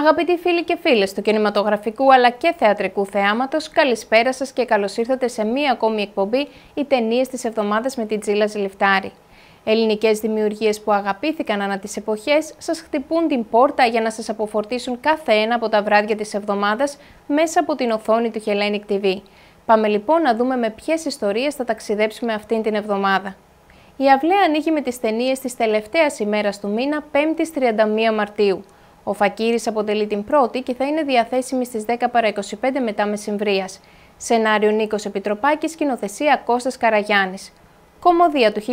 Αγαπητοί φίλοι και φίλες του κινηματογραφικού αλλά και θεατρικού θεάματος, καλησπέρα σας και καλώς ήρθατε σε μία ακόμη εκπομπή «Οι ταινίες της εβδομάδας» με την Τζίλα Ζηλιφτάρη. Ελληνικές δημιουργίες που αγαπήθηκαν ανά τις εποχές σας χτυπούν την πόρτα για να σας αποφορτήσουν κάθε ένα από τα βράδια της εβδομάδας μέσα από την οθόνη του Hellenic TV. Πάμε λοιπόν να δούμε με ποιες ιστορίες θα ταξιδέψουμε αυτήν την εβδομάδα. Η αυλαία ανοίγει με τις ταινίες της τελευταίας ημέρας του μήνα, 5η 31 Μαρτίου. Ο Φακίρης αποτελεί την πρώτη και θα είναι διαθέσιμη στις 10 παρά 25 μετά μεσημβρίας. Σενάριο Νίκος Επιτροπάκης, σκηνοθεσία Κώστας Καραγιάννης. Κομμωδία του 1989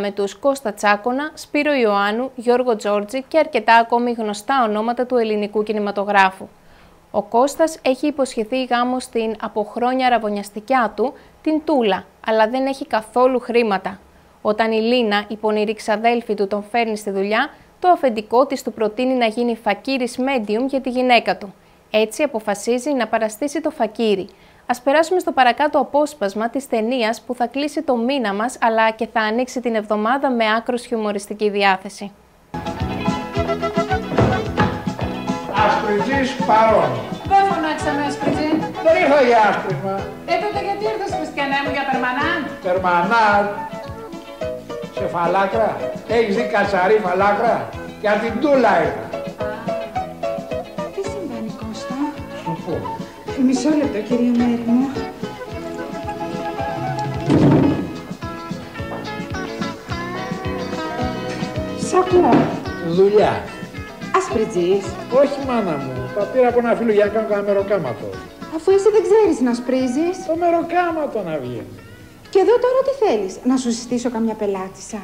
με τους Κώστα Τσάκωνα, Σπύρο Ιωάννου, Γιώργο Τζόρτζη και αρκετά ακόμη γνωστά ονόματα του ελληνικού κινηματογράφου. Ο Κώστας έχει υποσχεθεί γάμο στην από χρόνια ραβωνιαστικιά του, την Τούλα, αλλά δεν έχει καθόλου χρήματα. Όταν η Λίνα, η πονηρή ξαδέλφη του, τον φέρνει στη δουλειά, το αφεντικό της του προτείνει να γίνει φακίρης medium για τη γυναίκα του. Έτσι αποφασίζει να παραστήσει το φακίρι. Ας περάσουμε στο παρακάτω απόσπασμα της ταινίας που θα κλείσει το μήνα μας, αλλά και θα ανοίξει την εβδομάδα με άκρως χιουμοριστική διάθεση. Ασπριτζής παρόν. Δεν φωνάξαμε ασπριτζή. Δεν είχα για άσπρισμα. Τότε γιατί ήρθες χριστιανέ μου για περμανάν. Περμανάν. Σε φαλάκρα. Έχεις δει κατσαρή φαλάκρα. Για την Τούλα ήρθα. Τι συμβαίνει Κώστα. Σου πω. Μισό λεπτό κύριε Μέρη μου. Σ' ακούω. Δουλειά. Ασπριτζής. Όχι μάνα μου. Τα πήρα από ένα φίλο για να κάνω κανένα μεροκάματο. Αφού εσύ δεν ξέρεις να ασπρίζεις. Το μεροκάματο να βγαίνει. Και εδώ τώρα τι θέλεις, να σου συστήσω καμιά πελάτησα.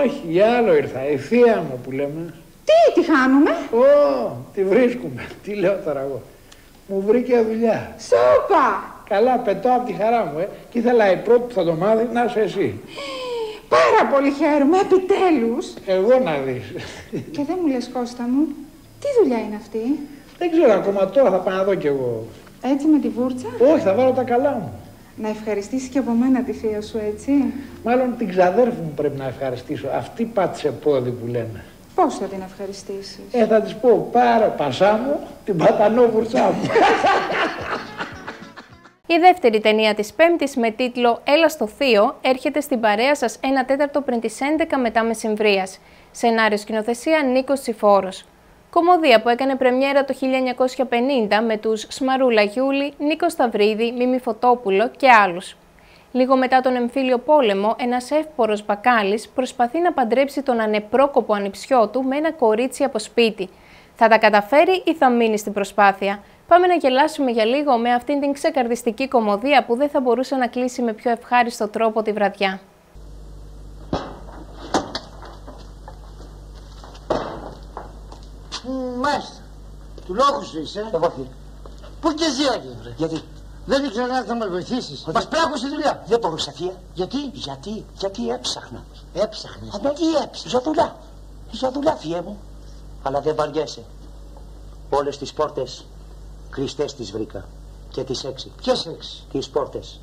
Όχι, για άλλο ήρθα, η θεία μου που λέμε. Τι, τη χάνουμε. Τη βρίσκουμε, τι λέω τώρα εγώ. Μου βρήκε δουλειά. Σούπα. Καλά, πετώ από τη χαρά μου, και ήθελα η πρώτη που θα το μάθει να είσαι εσύ. Πάρα πολύ χαίρομαι, επιτέλους. Εγώ να δεις. Και δεν μου λες Κώστα μου, τι δουλειά είναι αυτή. Δεν ξέρω ακόμα, τώρα θα πάω να δω κι εγώ. Έτσι με τη βούρτσα. Όχι, θα βάλω τα καλά μου. Να ευχαριστήσεις και από μένα τη θεία σου, έτσι. Μάλλον την ξαδέρφη μου πρέπει να ευχαριστήσω. Αυτή πάτησε πόδι που λένε. Πώς θα την ευχαριστήσεις. Θα της πω πάρα πασά μου, την πατανό βουρτσά μου. Η δεύτερη ταινία της Πέμπτης με τίτλο «Έλα στο θείο» έρχεται στην παρέα σας 1/4 πριν τις 11 μετά μεσημβρίας. Σενάριο σκηνοθεσία Νίκος Τσιφόρος. Κομμωδία που έκανε πρεμιέρα το 1950 με τους Σμαρούλα Γιούλη, Νίκο Σταυρίδη, Μίμη Φωτόπουλο και άλλους. Λίγο μετά τον εμφύλιο πόλεμο, ένας εύπορος μπακάλης προσπαθεί να παντρέψει τον ανεπρόκοπο ανιψιό του με ένα κορίτσι από σπίτι. Θα τα καταφέρει ή θα μείνει στην προσπάθεια. Πάμε να γελάσουμε για λίγο με αυτήν την ξεκαρδιστική κομμωδία που δεν θα μπορούσε να κλείσει με πιο ευχάριστο τρόπο τη βραδιά. Μάλιστα. Του λόγου σου είσαι. Εγώ φίλε. Πού και εσύ άκρη, βρε. Γιατί. Δεν ήξερα να θα μας βοηθήσεις. Μας πράγωσε δουλειά. Δεν μπορούσα Σαφία. Γιατί έψαχνα. Έψαχνες. Αλλά τι έψαχνες. Ζαδουλά φιέ μου. Αλλά δεν βαριέσαι. Όλες τις πόρτες κλειστές τις βρήκα. Και τις 6. Ποιες 6? Τις πόρτες.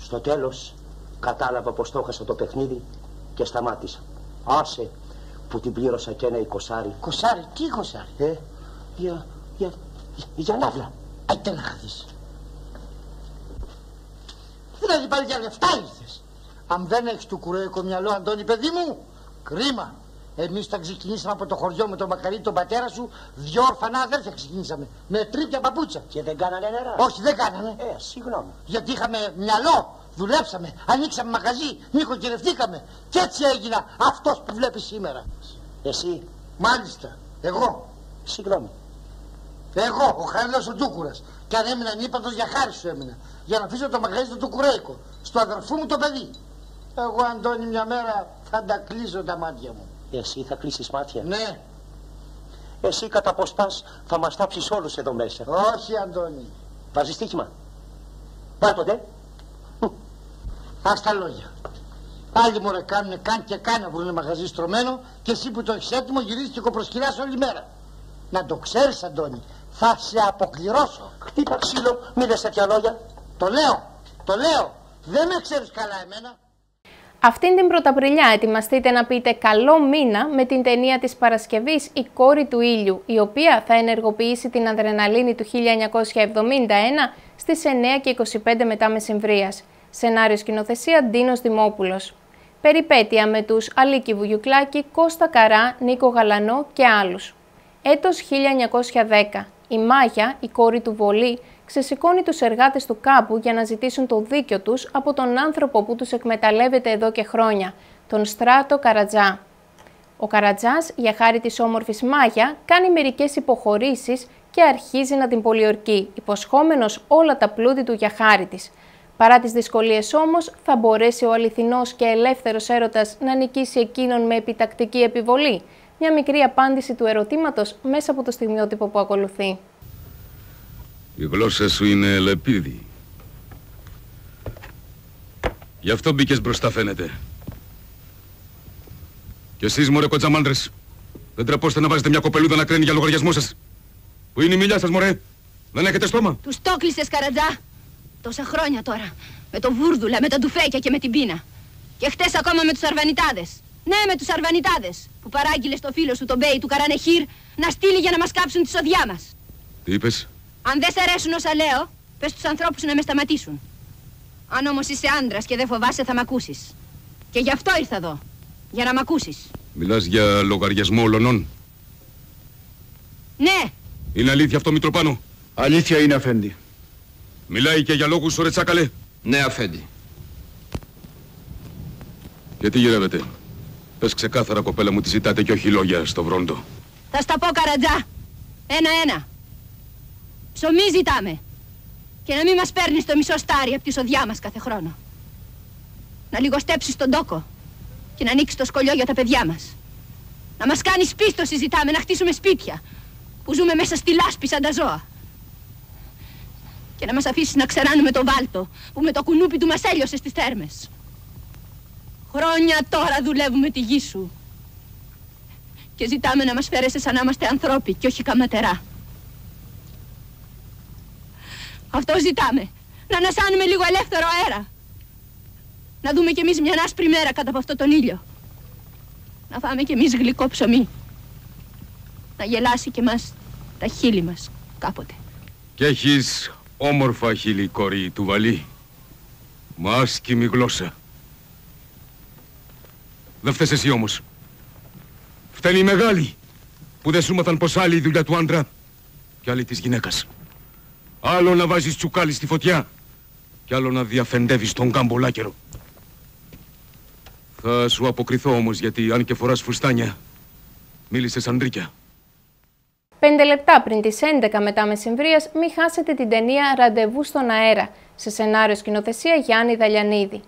Στο τέλος κατάλαβα πως στόχασα το παιχνίδι και σταμάτησα. Άσε. Που την πλήρωσα και ένα 20. Κοσάρι, τι 20? Για ναύλα. Άιτε να χαθείς. Δηλαδή πάλι για λεφτά ήρθες. Αν δεν έχεις του κουρέικο μυαλό, Αντώνη παιδί μου, κρίμα. Εμείς θα ξεκινήσαμε από το χωριό με τον Μακαρί, τον πατέρα σου, 2 ορφανά αδέρφια ξεκινήσαμε. Με τρίπια παπούτσα. Και δεν κάνανε νερά. Όχι, δεν κάνανε. Συγγνώμη. Γιατί είχαμε μυαλό. Δουλέψαμε, ανοίξαμε μαγαζί, νοικοκυρευτήκαμε. Κι έτσι έγινα αυτός που βλέπεις σήμερα. Εσύ. Μάλιστα. Εγώ. Συγγνώμη. Εγώ, ο Χαριλός ο Τούκουρας. Κι αν έμεινα νύπαντος για χάρη σου έμεινα. Για να αφήσω το μαγαζί του Τουκουρέικο. Στο αδερφού μου το παιδί. Εγώ Αντώνη μια μέρα θα τα κλείσω τα μάτια μου. Εσύ θα κλείσεις μάτια. Ναι. Εσύ κατά ποστάς θα μας τάψεις όλους εδώ μέσα. Όχι Αντώνη. Βάζεις στοίχημα. Πάντοτε. Ας τα λόγια. Άλλοι μωρέ κάνουνε καν και καν να βρουνε μαγαζί στρωμένο και εσύ που το έχεις έτοιμο γυρίζεις και κοπροσκυλάς όλη μέρα. Να το ξέρεις Αντώνη, θα σε αποκληρώσω. Χτύπα ξύλο, μη λες τέτοια λόγια. Το λέω, δεν με ξέρεις καλά εμένα. Αυτήν την Πρωταπριλιά ετοιμαστείτε να πείτε καλό μήνα με την ταινία της Παρασκευής «Η κόρη του ήλιου», η οποία θα ενεργοποιήσει την αδρεναλίνη του 1971 στις 9:25 μετά μεσημβρίας. Σενάριο σκηνοθεσία Ντίνος Δημόπουλος. Περιπέτεια με τους Αλίκη Βουγιουκλάκη, Κώστα Καρά, Νίκο Γαλανό και άλλους. Έτος 1910. Η Μάγια, η κόρη του Βολή, ξεσηκώνει τους εργάτες του κάμπου για να ζητήσουν το δίκιο τους από τον άνθρωπο που τους εκμεταλλεύεται εδώ και χρόνια, τον Στράτο Καρατζά. Ο Καρατζάς, για χάρη της όμορφης Μάγια, κάνει μερικές υποχωρήσεις και αρχίζει να την πολιορκεί, υποσχόμενος όλα τα πλούτη του για χάρη της. Παρά τις δυσκολίες όμως, θα μπορέσει ο αληθινός και ελεύθερος έρωτας να νικήσει εκείνον με επιτακτική επιβολή? Μια μικρή απάντηση του ερωτήματος μέσα από το στιγμιότυπο που ακολουθεί. Η γλώσσα σου είναι λεπίδι. Γι' αυτό μπήκες μπροστά, φαίνεται. Και εσείς, μωρέ κοτζαμάντρες, δεν τραπώστε να βάζετε μια κοπελούδα να κραίνει για λογαριασμό σας? Πού είναι η μιλιά σας, μωρέ? Δεν έχετε στόμα? Τους το κλείσες, Καρατζά. Τόσα χρόνια τώρα. Με το βούρδουλα, με τα ντουφέκια και με την πείνα. Και χτες ακόμα με τους αρβανιτάδες. Ναι, με τους αρβανιτάδες που παράγγειλε στο φίλο σου τον Μπέι του Καρανεχήρ να στείλει για να μας κάψουν τη σοδιά μας. Τι είπες? Αν δεν σ' αρέσουν όσα λέω, πες στους ανθρώπους να με σταματήσουν. Αν όμως είσαι άντρας και δεν φοβάσαι, θα μ' ακούσεις. Και γι' αυτό ήρθα εδώ, για να μ' ακούσεις. Μιλάς για λογαριασμό ολονών? Ναι. Είναι αλήθεια αυτό, Μητροπάνο? Αλήθεια είναι, αφέντη. Μιλάει και για λόγους, ωρε τσάκαλε? Ναι, αφέντη. Γιατί γυρεύετε? Πες ξεκάθαρα, κοπέλα μου, τη ζητάτε και όχι λόγια στο βρόντο. Θα στα πω, Καρατζά. Ένα-ένα. Ψωμί ζητάμε. Και να μην μας παίρνεις το μισό στάρι από τη σοδιά μας κάθε χρόνο. Να λιγοστέψεις τον τόκο. Και να ανοίξεις το σκολιό για τα παιδιά μας. Να μας κάνεις πίστοση ζητάμε, να χτίσουμε σπίτια. Που ζούμε μέσα στη λάσπη σαν τα ζώα. Και να μας αφήσεις να ξεράνουμε το βάλτο που με το κουνούπι του μας έλειωσε στις θέρμες. Χρόνια τώρα δουλεύουμε τη γη σου. Και ζητάμε να μας φέρεσαι σαν να είμαστε ανθρώποι και όχι καματερά. Αυτό ζητάμε. Να ανασάνουμε λίγο ελεύθερο αέρα. Να δούμε κι εμείς μια άσπρη μέρα κάτω από αυτόν τον ήλιο. Να φάμε κι εμείς γλυκό ψωμί. Να γελάσει κι εμάς τα χείλη μας κάποτε. Κι έχεις όμορφα χείλη, κορή του Βαλή. Μα άσκημη γλώσσα. Δεν φταίς εσύ όμως. Φταίνει οι μεγάλοι που δεν σου μάθαν πως άλλη η δουλειά του άντρα και άλλη της γυναίκας. Άλλο να βάζεις τσουκάλι στη φωτιά και άλλο να διαφεντεύεις τον κάμπο λάκερο. Θα σου αποκριθώ όμως, γιατί αν και φοράς φουστάνια, μίλησες αντρίκια. 5 λεπτά πριν τις 11 μετά μεσημβρίας, μη χάσετε την ταινία «Ραντεβού στον αέρα» σε σενάριο σκηνοθεσία Γιάννη Δαλιανίδη.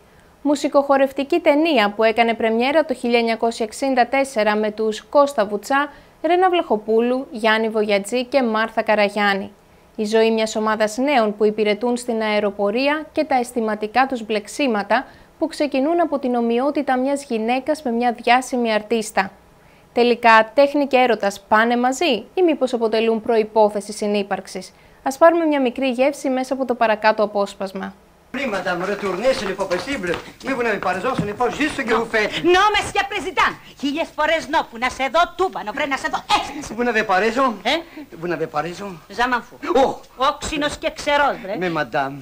Μουσικοχορευτική ταινία που έκανε πρεμιέρα το 1964 με τους Κώστα Βουτσά, Ρένα Βλαχοπούλου, Γιάννη Βογιατζή και Μάρθα Καραγιάννη. Η ζωή μιας ομάδας νέων που υπηρετούν στην αεροπορία και τα αισθηματικά τους μπλεξίματα που ξεκινούν από την ομοιότητα μιας γυναίκας με μια διάσημη αρτίστα. Τελικά, τέχνη και έρωτας πάνε μαζί ή μήπως αποτελούν προϋπόθεση συνύπαρξης? Ας πάρουμε μια μικρή γεύση μέσα από το παρακάτω απόσπασμα. Prima retourner, ce n'est pas possible. Mais vous n'avez pas raison, ce n'est pas juste ce que vous faites. Non, monsieur le Président. Mille fois non, pour να σε δω τούμπανο, πρέπει να σε δω έτσι. Vous n'avez pas raison. Hein? Vous n'avez pas raison. Je m'en fous. Oh! Όξινος και ξερός, βρε. Mais madame.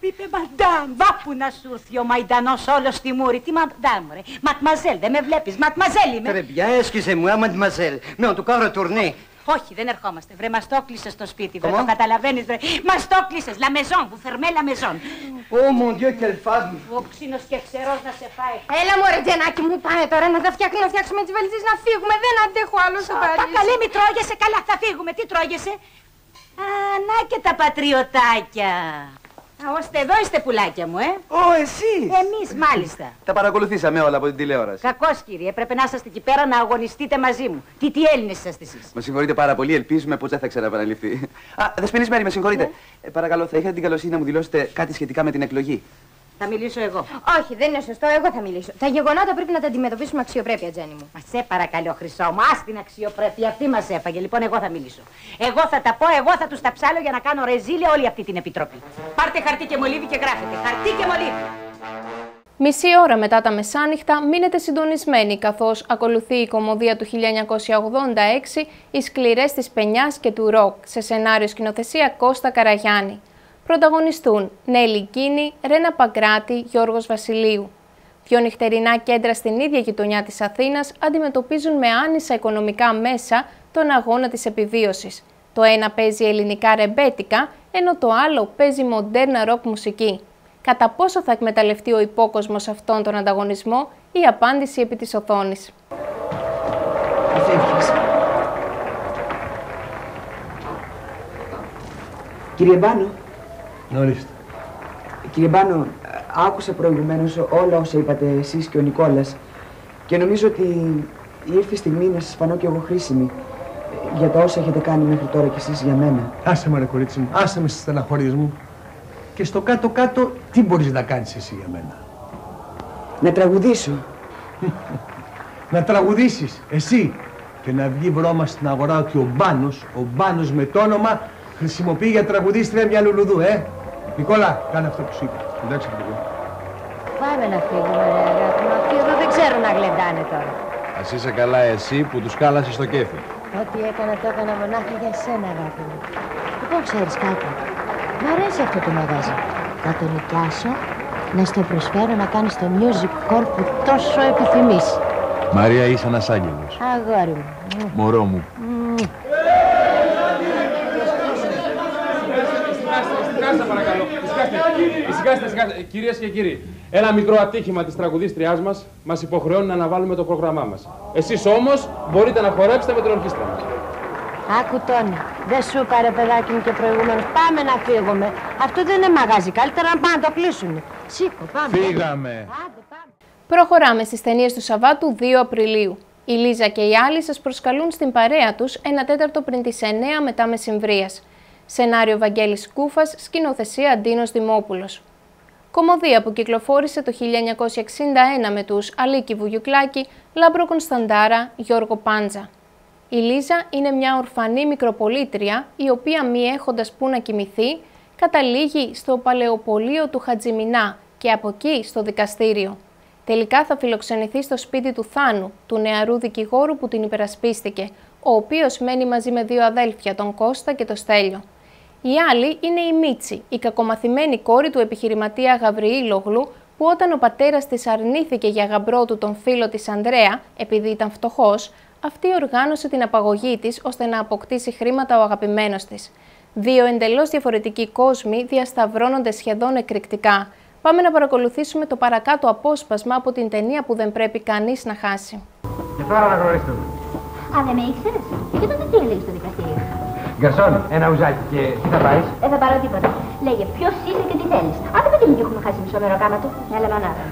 Είπε madame, va που να σου έρθει ο μαϊντανός όλος στη μούρη. Τι madame, ρε. Mademoiselle, δεν με βλέπεις. Mademoiselle είμαι. Très bien, excusez-moi, mademoiselle. Mais en tout cas, retournez. Όχι, δεν ερχόμαστε. Βρε, μας το κλείσες στο σπίτι, βρε. Το καταλαβαίνεις, βρε. Μας το κλείσες. La maison, vous fermez la maison. Oh mon Dieu, quelle femme. Ο ξύνος και ξερός να σε φάει. Έλα, μωρέ, Τζενάκι μου, πάμε τώρα να τα φτιάξουμε τις βαλίτσες, να φύγουμε. Δεν αντέχω άλλο στο Παρίσι. Καλέ, μη τρώγεσαι, καλά, θα φύγουμε. Τι τρώγεσαι? Α, να και τα πατριωτάκια. Ωστε εδώ είστε, πουλάκια μου, ε! Εσείς! Εμείς, μάλιστα! Τα παρακολουθήσαμε όλα από την τηλεόραση. Κακός, κύριε, πρέπει να είσαστε εκεί πέρα να αγωνιστείτε μαζί μου. Τι Έλληνες είσαστε εσείς? Με συγχωρείτε πάρα πολύ, ελπίζουμε πως δεν θα ξαναεπαναληφθεί. Α, δεσποινής Μέρη, με συγχωρείτε. Ναι. Παρακαλώ, θα είχατε την καλοσύνη να μου δηλώσετε κάτι σχετικά με την εκλογή? Θα μιλήσω εγώ. Όχι, δεν είναι σωστό, εγώ θα μιλήσω. Τα γεγονότα πρέπει να τα αντιμετωπίσουμε αξιοπρέπεια, Τζένι μου. Μα σε παρακαλώ, Χρυσό μου, ας την αξιοπρέπεια. Αυτή μας έφαγε. Λοιπόν, εγώ θα μιλήσω. Εγώ θα τα πω, εγώ θα τους τα ψάλω για να κάνω ρεζίλια όλη αυτή την επιτροπή. Πάρτε χαρτί και μολύβι και γράφετε. Χαρτί και μολύβι. Μισή ώρα μετά τα μεσάνυχτα μείνετε συντονισμένοι, καθώς ακολουθεί η κομμωδία του 1986 «Οι σκληρές της Πενιάς και του Ροκ» σε σενάριο σκηνοθεσία Κώστα Καραγιάννη. Πρωταγωνιστούν Νέλη Γκίνη, Ρένα Παγκράτη, Γιώργος Βασιλείου. Δύο νυχτερινά κέντρα στην ίδια γειτονιά της Αθήνας αντιμετωπίζουν με άνισα οικονομικά μέσα τον αγώνα της επιβίωσης. Το ένα παίζει ελληνικά ρεμπέτικα, ενώ το άλλο παίζει μοντέρνα ροκ μουσική. Κατά πόσο θα εκμεταλλευτεί ο υπόκοσμος αυτόν τον ανταγωνισμό, η απάντηση επί της οθόνης. Κύριε Μπάνο. Ορίστε. Κύριε Μπάνο, άκουσα προηγουμένως όλα όσα είπατε εσείς και ο Νικόλας και νομίζω ότι ήρθε η στιγμή να σας φανώ κι εγώ χρήσιμη για τα όσα έχετε κάνει μέχρι τώρα κι εσείς για μένα. Άσε με, ρε κορίτσι μου, άσε με στις στεναχωρίες μου. Και στο κάτω-κάτω, τι μπορείς να κάνεις εσύ για μένα? Να τραγουδήσω. Να τραγουδήσεις, εσύ. Και να βγει βρώμα στην αγορά ότι ο Μπάνος με το όνομα χρησιμοποιεί για τραγουδίστρια μια λουλουδού, Νικόλα, κάνε αυτό που σου είπα. Εντάξει, Νικόλα. Πάμε να φύγουμε, ρε αγάπη μου. Αυτοί εδώ δεν ξέρουν να γλεντάνε τώρα. Ας είσαι καλά εσύ που τους κάλασες στο κέφι. Ό,τι έκανα το έκανα μονάχα για σένα, αγάπη μου. Λοιπόν, ξέρεις κάτι. Μ' αρέσει αυτό το μαγάζι. Θα το νοικιάσω, να στο προσφέρω να κάνεις το music hall που τόσο επιθυμείς. Μαρία, είσαι ένας άγγελος. Αγόρι μου. Μωρό μου. Συγχάστε, κυρίες και κύριοι, ένα μικρό ατύχημα της τραγουδίστριάς μας μας υποχρεώνει να αναβάλουμε το πρόγραμμά μας. Εσείς όμως μπορείτε να χορέψετε με την ορχήστρα μας. Άκου Τόνι, δεν σου είπα ρε παιδάκι μου και προηγούμενος, πάμε να φύγουμε. Αυτό δεν είναι μαγαζί, καλύτερα να πάμε να το κλείσουμε. Σήκω, πάμε. Φύγαμε. Άντε, πάμε. Προχωράμε στις ταινίες του Σαββάτου 2 Απριλίου. Η Λίζα και οι άλλοι σας προσκαλούν στην παρέα τους 1 τέταρτο πριν τις 9 μετά μεσημβρίας. Σενάριο Βαγγέλης Κούφας, σκηνοθεσία Αντίνος Δημόπουλος. Κομμωδία που κυκλοφόρησε το 1961 με τους Αλίκη Βουγιουκλάκη, Λάμπρο Κωνσταντάρα, Γιώργο Πάντζα. Η Λίζα είναι μια ορφανή μικροπολίτρια, η οποία μη έχοντας που να κοιμηθεί, καταλήγει στο παλαιοπολείο του Χατζημινά και από εκεί στο δικαστήριο. Τελικά θα φιλοξενηθεί στο σπίτι του Θάνου, του νεαρού δικηγόρου που την υπερασπίστηκε, ο οποίος μένει μαζί με 2 αδέλφια, τον Κώστα και τον Στέλιο. Η άλλη είναι η Μίτση, η κακομαθημένη κόρη του επιχειρηματία Γαβριήλογλου, που όταν ο πατέρας της αρνήθηκε για γαμπρό του τον φίλο της Ανδρέα, επειδή ήταν φτωχός, αυτή οργάνωσε την απαγωγή της ώστε να αποκτήσει χρήματα ο αγαπημένος της. 2 εντελώς διαφορετικοί κόσμοι διασταυρώνονται σχεδόν εκρηκτικά. Πάμε να παρακολουθήσουμε το παρακάτω απόσπασμα από την ταινία που δεν πρέπει κανείς να χάσει. Και τώρα να γνωρίσετε. Α, δεν με ήξερες. Και τότε τι έλεγες στο δικαστήριο? Γκαρσόν, ένα ουζάκι και τι θα πάρεις? Δεν θα πάρω τίποτα. Λέγε ποιος είσαι και τι θέλεις. Άντε παιδί μου και έχουμε χάσει μισό μεροκάμα του. Μια λεμονάδα.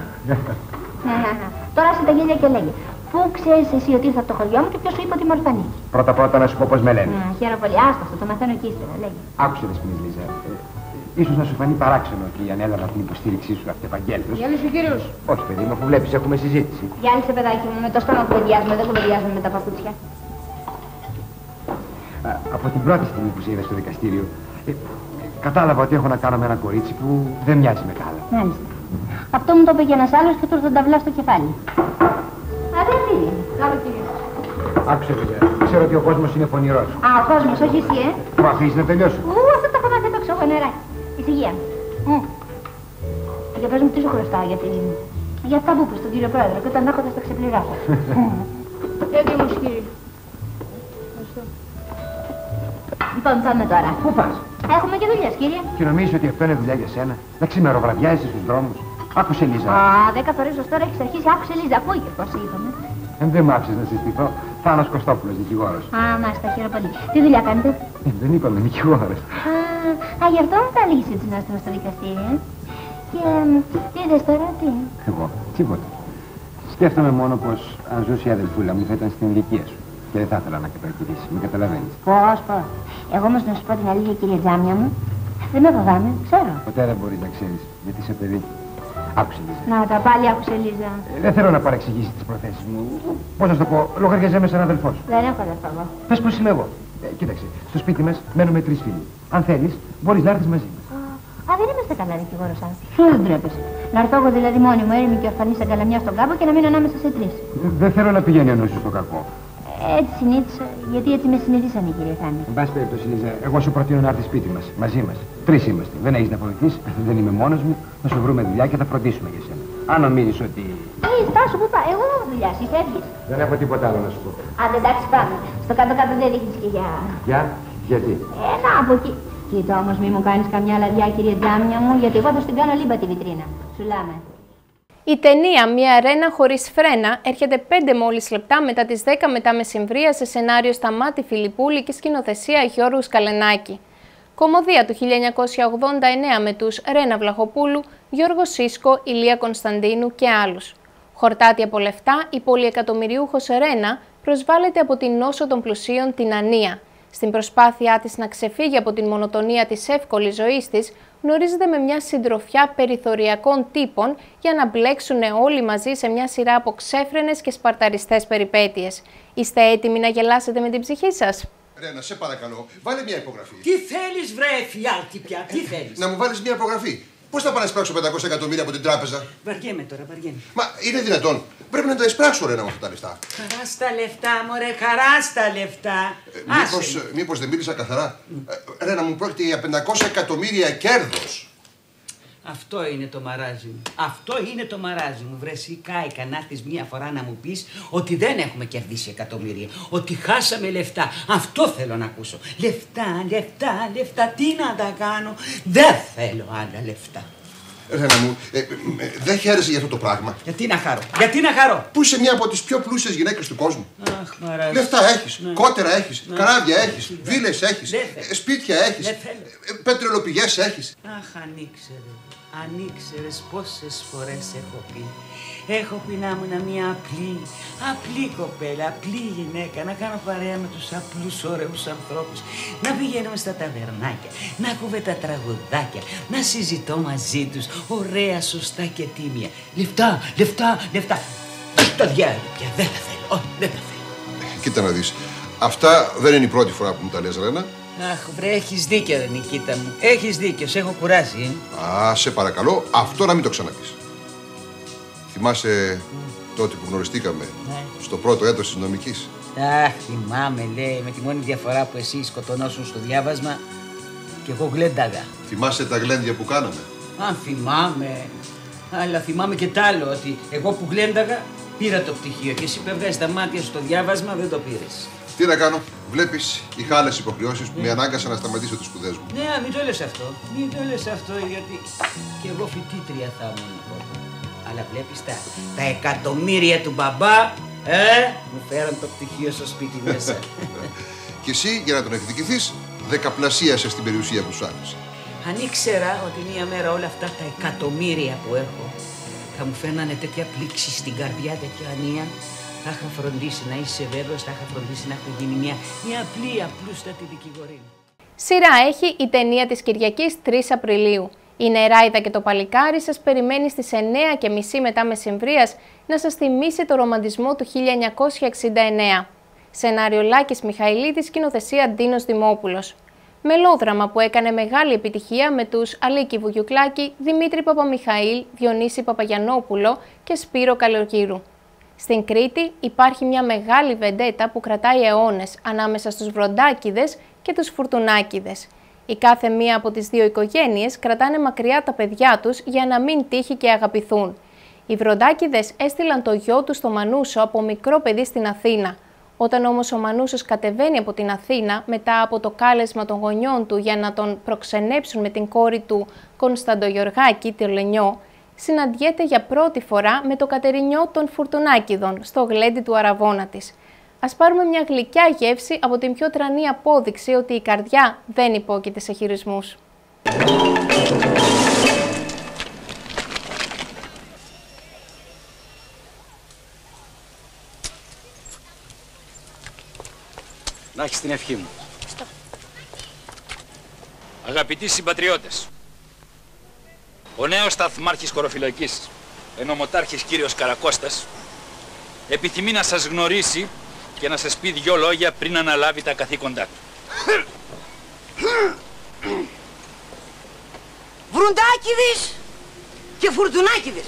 Τώρα σε τα γέλια και λέγε. Πού ξέρεις εσύ ότι ήρθα από το χωριό μου και ποιος σου είπε ότι είμαι ορφανή? Πρώτα να σου πω πώς με λένε. Χαίρομαι πολύ. Άσταστο, το μαθαίνω και ύστερα. Λέγε. Άκουσε δε σπίτι, Λίζα. Ίσως να σου φανεί παράξενο ότι ανέλαβα την υποστήριξή σου αυτεπαγγέλτος. Για άλλους κυρίους. Όχι, παιδί μου, αφού βλέπεις, έχουμε συζήτηση. Για άλλους, παιδάκι μου, με το στόμα κουβεντιάζουμε, δεν κουβεντιάζουμε με τα παπούτσια. Από την πρώτη στιγμή που σε είδα στο δικαστήριο, κατάλαβα ότι έχω να κάνω με ένα κορίτσι που δεν μοιάζει με τα άλλα. Μάλιστα. Αυτό μου το είπε και ένας άλλος και τους δονταυλά στο κεφάλι. Α, δεν είναι. Καλό κυρίω. Άκουσε, παιδιά. Ξέρω ότι ο κόσμος είναι πονηρός. Α, ο κόσμος, όχι εσύ, Μου αφήσει να τελειώσω. Αυτό το κομμάτι το ξεχωνερά. Υγεία. Για πες μου τι σου χρωστάω για αυτά που είπες στον κύριο πρόεδρο και όταν άρχοντας τα ξεπληράσω. Έτσι όμως κύριε. Λοιπόν, πάμε τώρα. Πού πας? Έχουμε και δουλειές κύριε. Και νομίζεις ότι αυτό είναι δουλειά για σένα? Να ξημεροβραδιάζεις στους δρόμους. Άκουσε Λίζα. Α, 10 φορές ως τώρα έχεις αρχίσει. Άκουσε Λίζα. Πού και πώς είπαμε? Δεν μ' άφησες να συστηθώ. Θάνος Κωστόπουλος, δικηγόρος. Α, μάλιστα, χαίρομαι πολύ. Τι δουλειά κάνετε? Δεν είπαμε δικηγόρος. Α, γι' αυτό μου τα λύσει του να στο δικαστήριο. Και τι είδες τώρα, τι? Εγώ, τίποτα. Σκέφτομαι μόνο πως αν ζούσε η αδελφούλα μου θα ήταν στην ηλικία σου. Και δεν θα ήθελα να κατακυρίσει, με καταλαβαίνεις. Πώς. Εγώ όμως να σου πω την αλήθεια, κύριε Τζάμια μου, δεν με φοβάμαι, ξέρω. Ποτέ δεν μπορεί να ξέρει, γιατί είσαι παιδί. Άκουσε Λίζα. Να τα πάλι άκουσε Λίζα. Δεν θέλω να παρεξηγήσει τις προθέσεις μου. Πώς να σου το πω, λογαριαζέμαι σαν αδελφό. Δεν έχω αδελφό. Πες πως είμαι εγώ. Κοίταξε, στο σπίτι μας μένουμε 3 φίλοι. Αν θέλεις, μπορείς να έρθεις μαζί μας. Α, δεν είμαστε καλά δικηγόρος άνθρωποι. Δεν τρέπεσαι. Να αρτώγω δηλαδή μόνη μου, έρημη και ορφανή σαν καλαμιά στον κάμπο και να μείνω ανάμεσα σε τρεις. Δεν θέλω να πηγαίνει εννοείς στο κακό. Έτσι συνήθισα, γιατί έτσι με συνηθίσαν οι κύριοι Θάνη. Εν πάση περιπτώσει, Λίζα, εγώ σου προτείνω να έρθει σπίτι μας, μαζί μας. Τρεις είμαστε. Δεν έχεις να αποδειχθείς, δεν είμαι μόνος μου. Θα σου βρούμε δουλειά και θα φροντίσουμε για σένα. Αν νομίζεις ότι. Στάσου, πού πα, εγώ έχω δουλειά, εσύ φεύγεις. Δεν έχω τίποτα άλλο να σου πω. Αν εντάξει, πάμε. Στο κάτω-κάτω δεν δείχνεις και για. Για, γιατί. Να από εκεί. Κοίτα όμως, μη μου κάνεις καμιά λαδιά, κύριε Τζάμια μου, γιατί εγώ θα την κάνω λίμπα τη βιτρίνα. Σουλάμε. Η ταινία «Μια Ρένα χωρίς φρένα» έρχεται 5 μόλις λεπτά μετά τις 10 μετά μεσημβρία σε σενάριο Σταμάτη Φιλιππούλη και σκηνοθεσία Γιώργου Σκαλενάκη. Κομμωδία του 1989 με τους Ρένα Βλαχοπούλου, Γιώργο Σίσκο, Ηλία Κωνσταντίνου και άλλους. Χορτάτη από λεφτά, η πολυεκατομμυριούχος Ρένα προσβάλλεται από την νόσο των πλουσίων την ανία. Στην προσπάθειά της να ξεφύγει από την μονοτονία της εύκολης ζωής της, γνωρίζεται με μια συντροφιά περιθωριακών τύπων για να μπλέξουν όλοι μαζί σε μια σειρά από ξέφρενες και σπαρταριστές περιπέτειες. Είστε έτοιμοι να γελάσετε με την ψυχή σας? Ρένα, σε παρακαλώ, βάλε μια υπογραφή. Τι θέλεις βρε φιάλτη πια, τι θέλεις? Να μου βάλεις μια υπογραφή. Πώς θα πάω να εισπράξω 500 εκατομμύρια από την τράπεζα? Βαριέμαι τώρα, βαριέμαι. Μα είναι δυνατόν? Πρέπει να τα εισπράξω, Ρένα, με αυτά τα λεφτά. Χαρά στα λεφτά, μωρέ, χαρά στα λεφτά. Μήπως δεν μίλησα καθαρά? Ρένα, μου πρόκειται για 500 εκατομμύρια κέρδος. Αυτό είναι το μαράζι μου. Αυτό είναι το μαράζι μου. Βρεσικά, ικανάθεις μία φορά να μου πεις ότι δεν έχουμε κερδίσει εκατομμύρια. Ότι χάσαμε λεφτά. Αυτό θέλω να ακούσω. Λεφτά, λεφτά, λεφτά. Τι να τα κάνω? Δεν θέλω άλλα λεφτά. Ρένα μου, δεν χαίρεσαι για αυτό το πράγμα? Γιατί να χαρώ, γιατί να χαρώ? Πού είσαι μια από τις πιο πλούσιες γυναίκες του κόσμου. Αχ, μαράζι. Λεφτά έχεις, ναι. Κότερα έχεις, ναι. Καράβια έχεις, ναι. Βίλες έχεις, ναι. Σπίτια έχεις, ναι. Πετρελοπηγές έχεις. Αχ, ανοίξε ρε. Αν ήξερες πόσες φορές έχω πει. Έχω πει να ήμουν μια απλή κοπέλα, απλή γυναίκα, να κάνω παρέα με τους απλούς ωραίους ανθρώπους, να πηγαίνουμε στα ταβερνάκια, να ακούμε τα τραγουδάκια, να συζητώ μαζί τους, ωραία, σωστά και τίμια. Λεφτά, λεφτά, λεφτά. Τα διάλογα πια, δεν τα θέλω, όχι, δεν τα θέλω. Κοίτα να δεις, αυτά δεν είναι η πρώτη φορά που μου τα λες, Ρένα. Αχ, βρε, έχεις δίκιο, ρε Νικήτα μου. Έχεις δίκιο, σε έχω κουράσει. Α, σε παρακαλώ, αυτό να μην το ξαναπείς. Θυμάσαι τότε που γνωριστήκαμε, στο πρώτο έτος της νομικής? Αχ, θυμάμαι, λέει, με τη μόνη διαφορά που εσύ σκοτωνόσουν στο διάβασμα και εγώ γλένταγα. Θυμάσαι τα γλέντια που κάναμε? Α, θυμάμαι. Αλλά θυμάμαι και τ' άλλο, ότι εγώ που γλένταγα πήρα το πτυχίο και εσύ πέβγαζες τα μάτια στο διάβασμα, δεν το πήρες. Τι να κάνω, βλέπεις, είχα άλλες υποχρεώσεις που με ανάγκασαν να σταματήσω τις σπουδές μου. Ναι, μην το λες αυτό. Μην το λες αυτό, γιατί κι εγώ φοιτήτρια θα ήμουν ακόμα. Αλλά βλέπεις τα εκατομμύρια του μπαμπά, μου φέραν το πτυχίο στο σπίτι μέσα. Κι εσύ, για να τον εκδικηθείς, δεκαπλασίασες την περιουσία που σου άνοιξε. Αν ήξερα ότι μία μέρα όλα αυτά τα εκατομμύρια που έχω θα μου φαίνανε τέτοια πλήξη στην καρδιά, τέτοια ανία. Θα είχα φροντίσει να είσαι βέβαιος, θα είχα φροντίσει να έχω γίνει μια απλή, απλούστατη δικηγορία. Σειρά έχει η ταινία της Κυριακής 3 Απριλίου. Η Νεράιδα και το Παλικάρι σας περιμένει στις 9:30 μετά μεσημβρίας να σας θυμίσει το ρομαντισμό του 1969. Σενάριο Λάκης Μιχαηλίδης, σκηνοθεσία Αντίνος Δημόπουλος. Μελόδραμα που έκανε μεγάλη επιτυχία με τους Αλίκη Βουγιουκλάκη, Δημήτρη Παπαμιχαήλ, Διονύση Παπαγιανόπουλο και Σπύρο Καλογύρου. Στην Κρήτη υπάρχει μια μεγάλη βεντέτα που κρατάει αιώνες ανάμεσα στους Βροντάκηδες και τους Φουρτουνάκηδες. Η κάθε μία από τις δύο οικογένειες κρατάνε μακριά τα παιδιά τους για να μην τύχει και αγαπηθούν. Οι Βροντάκηδες έστειλαν το γιο τους στο Μανούσο από μικρό παιδί στην Αθήνα. Όταν όμως ο Μανούσος κατεβαίνει από την Αθήνα μετά από το κάλεσμα των γονιών του για να τον προξενέψουν με την κόρη του Κωνσταντογιοργάκη, τη Λενιό, συναντιέται για πρώτη φορά με το κατερινιό των Φουρτουνάκηδων στο γλέντι του αραβώνα της. Ας πάρουμε μια γλυκιά γεύση από την πιο τρανή απόδειξη ότι η καρδιά δεν υπόκειται σε χειρισμούς. Να έχεις την ευχή μου. Αγαπητοί συμπατριώτες, ο νέος σταθμάρχης Χωροφυλακής, ενωμοτάρχης κύριος Καρακώστας, επιθυμεί να σας γνωρίσει και να σας πει 2 λόγια πριν αναλάβει τα καθήκοντά του. Βρουντάκηδης, και φουρτουνάκιδες.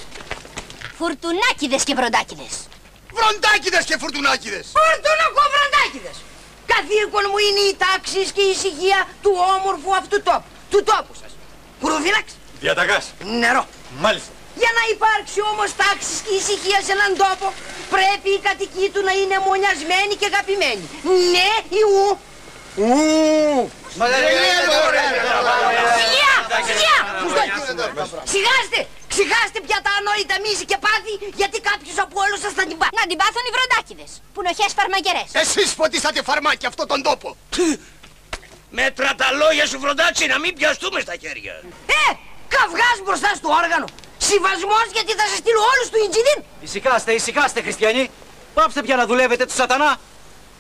Φουρτουνάκιδες και βροντάκιδες. Βροντάκιδες και φουρτουνάκιδες. Φουρτουνακοβροντάκιδες. Καθήκον μου είναι η τάξη και η ησυχία του όμορφου αυτού τόπου. Του τόπου σας. Κουρουβίναξ. Διαταγάς. Νερό. Μάλιστα. Για να υπάρξει όμως τάξη και ησυχία σε έναν τόπο, πρέπει οι κατοικοί του να είναι μονιασμένοι και αγαπημένοι. Ναι ή ου. Ου. Μα δεν είναι ωραία. Σιγάστε. Ξεχάστε πια τα ανόητα μύση και πάθη, γιατί κάποιος από όλους σας θα την πάθει. Να την πάθουν οι βροντάκιδες, πουνοχές φαρμακερές. Εσείς ποτίσατε φαρμάκι αυτόν τον τόπο. Μέτρα τα λόγια σου βροντάτσι, να μην πιαστούμε στα χέρια. Καυγάς μπροστά στο όργανο. Συμβασμός, γιατί θα σας στείλω όλους του Ιντζιδίν. Ησυχάστε, ησυχάστε χριστιανοί. Πάψτε πια να δουλεύετε του σατανά.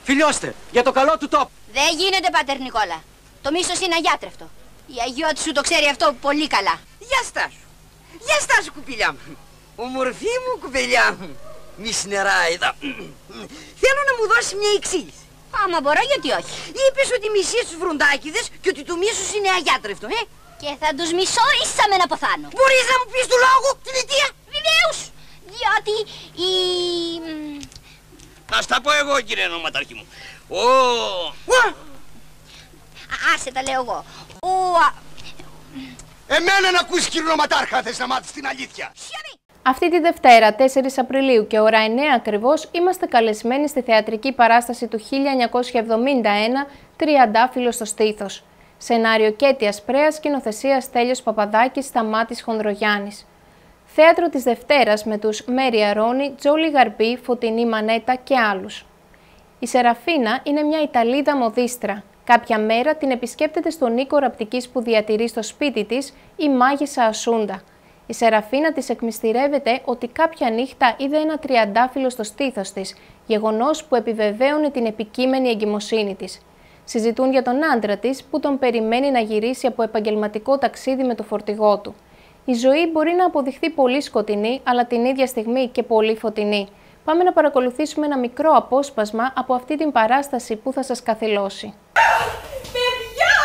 Φιλιώστε, για το καλό του τόπου. Δεν γίνεται πατέρ Νικόλα. Το μίσος είναι αγιάτρευτο. Η αγιώτη σου το ξέρει αυτό πολύ καλά. Γεια στάσου. Γεια στάσου κουπηλιά μου, ομορφή μου κουπηλιά μου, μη συνεράιδα. Θέλω να μου δώσει μια εξήγηση. Άμα μπορώ, γιατί όχι. Είπες ότι μισείς τους βροντάκιδες και ότι του μίσους είναι αγιάτρευτο, Και θα τους μισώ ίσα με να ποθάνω. Μπορείς να μου πεις του λόγου την αιτία? Βεβαίως, διότι η... Ας τα πω εγώ, κύριε νοματάρχη μου. Άσε τα λέω εγώ. Εμένα να ακούσεις κύριο Νοματάρχα, θες να μάθεις την αλήθεια. Αυτή τη Δευτέρα, 4 Απριλίου και ώρα 9 ακριβώς, είμαστε καλεσμένοι στη θεατρική παράσταση του 1971 «Τριαντάφυλλο στο στήθος». Σενάριο Κέτειας Πρέας, σκηνοθεσία Στέλιος Παπαδάκης, Σταμάτης Χονδρογιάννης. Θέατρο της Δευτέρας με τους Μέρη Αρώνη, Τζόλι Γαρμπή, Φωτεινή Μανέτα και άλλους. Η Σεραφίνα είναι μια Ιταλίδα μοδίστρα. Κάποια μέρα την επισκέπτεται στον οίκο ραπτικής που διατηρεί στο σπίτι της η μάγισσα Ασούντα. Η Σεραφίνα της εκμυστηρεύεται ότι κάποια νύχτα είδε ένα τριαντάφυλλο στο στήθος της, γεγονός που επιβεβαίωνε την επικείμενη εγκυμοσύνη της. Συζητούν για τον άντρα της που τον περιμένει να γυρίσει από επαγγελματικό ταξίδι με το φορτηγό του. Η ζωή μπορεί να αποδειχθεί πολύ σκοτεινή, αλλά την ίδια στιγμή και πολύ φωτεινή. Πάμε να παρακολουθήσουμε ένα μικρό απόσπασμα από αυτή την παράσταση που θα σας καθυλώσει. Παιδιά!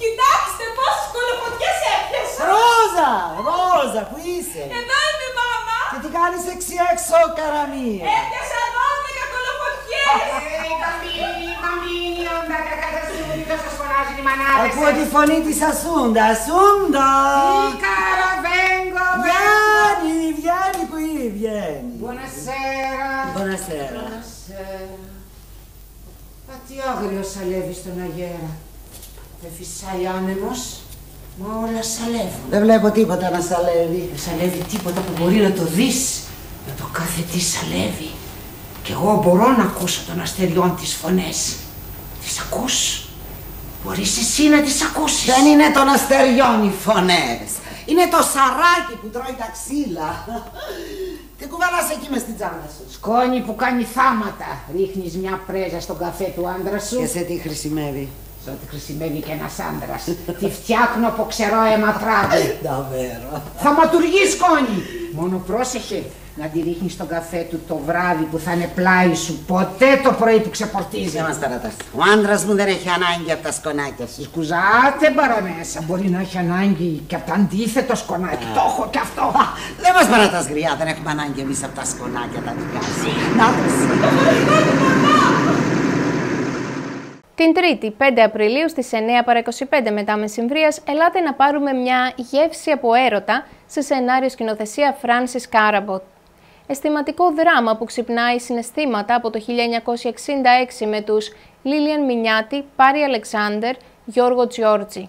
Κοιτάξτε πόσες κολοφωτιές έπιασα! Ρόζα! Ρόζα, που είσαι! Εδώ είμαι, μάμα! Και τι κάνεις εξιέξω, καραμία! Έπιασα 12 κολοφωτιές! Καμία, κατασύντα, σας φωνάζουν οι μανάδες σας! Ακούω τη φωνή της Ασούντα, Ασούντα! Ήκαρα, βέγγο, Γιάννη, Γιάννη, που είναι, Γιάννη! Buonasera! Buonasera! Μα τι άγριο σαλεύει στον αγέρα. Δεν φυσάει άνεμος, μα όλα σαλεύουν. Δεν βλέπω τίποτα να σαλεύει. Δεν σαλεύει τίποτα που μπορεί να το δεις. Με το κάθε τι σαλεύει. Κι εγώ μπορώ να ακούσω των αστεριών τις φωνές. Τις ακούς? Μπορείς εσύ να τις ακούσεις. Δεν είναι των αστεριών οι φωνές. Είναι το σαράκι που τρώει τα ξύλα. Τι κουβαλάς εκεί μες στην τσάντα σου? Σκόνη που κάνει θάματα. Ρίχνεις μια πρέζα στον καφέ του άντρα σου. Και σε τι χρησιμεύει? Σε ό,τι χρησιμεύει και ένας άντρας. Τη φτιάχνω από ξερό αιματράδι. Θαματουργή σκόνη. Μόνο πρόσεχε να τη ρίχνεις στον καφέ του το βράδυ που θα είναι πλάι σου. Ποτέ το πρωί που ξεπορτίζει. Δεν μας ταρατάς. Ο άντρας μου δεν έχει ανάγκη από τα σκονάκια σου. Σκουζάτε παραμέσα. Μπορεί να έχει ανάγκη και από το αντίθετο σκονάκι. Το έχω κι αυτό. Δεν μας παρατάς γριά. Δεν έχουμε ανάγκη εμείς από τα σκονάκια τα δικά σου. Να τους. Την Τρίτη, 5 Απριλίου στις 9:25 μετά μεσημβρίας, ελάτε να πάρουμε μια γεύση από έρωτα σε σενάριο σκηνοθεσία Φράνσις Κάραμποτ. Αισθηματικό δράμα που ξυπνάει συναισθήματα από το 1966 με τους Λίλιαν Μινιάτη, Πάρη Αλεξάνδερ, Γιώργο Τζόρτζη.